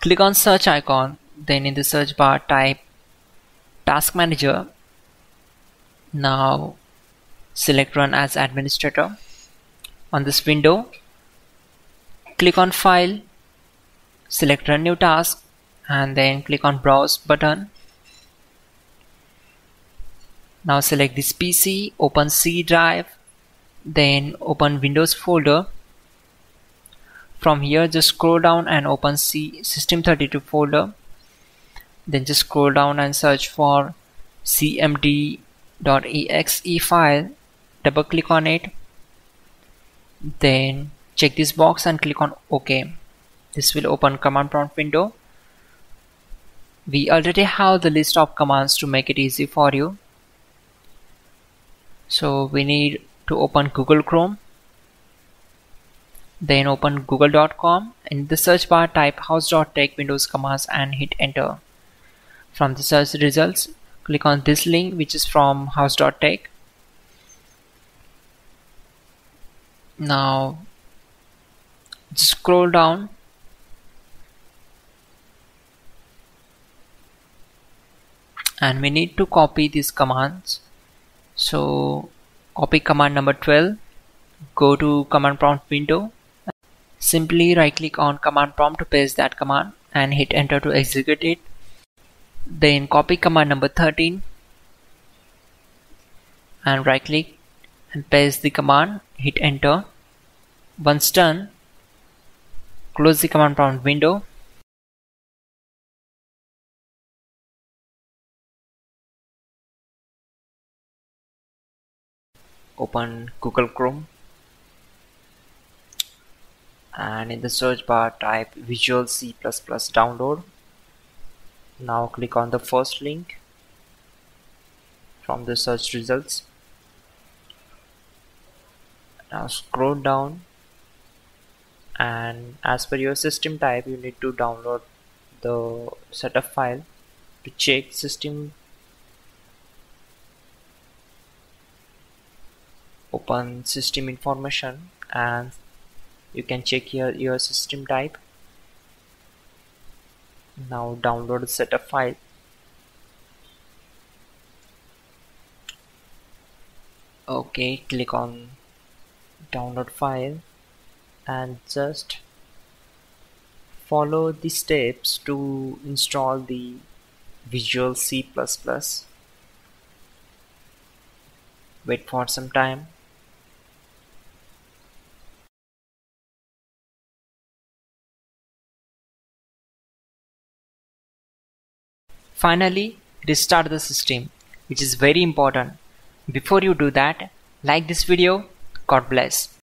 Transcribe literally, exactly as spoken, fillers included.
Click on search icon, then in the search bar type Task Manager. Now select Run as Administrator. On this window, click on File, select Run New Task, and then click on Browse button. Now select this P C, open C drive, then open Windows folder. From here just scroll down and open C System thirty-two folder. Then just scroll down and search for cmd.exe file. Double click on it. Then check this box and click on OK. This will open command prompt window. We already have the list of commands to make it easy for you. So we need to open Google Chrome. Then open google dot com. In the search bar type hows dot tech Windows commands and hit enter. From the search results, click on this link which is from hows dot tech. Now scroll down and we need to copy these commands. So copy command number twelve, go to command prompt window, simply right click on command prompt to paste that command and hit enter to execute it. Then copy command number thirteen and right click and paste the command, hit enter. Once done, close the command prompt window. Open Google Chrome and in the search bar type Visual C plus plus download. Now click on the first link from the search results. Now scroll down and as per your system type you need to download the setup file. To check system, open system information and you can check here your system type. Now download the setup file. Okay, click on download file and just follow the steps to install the Visual C plus plus. Wait for some time. Finally, restart the system, which is very important. Before you do that, like this video. God bless.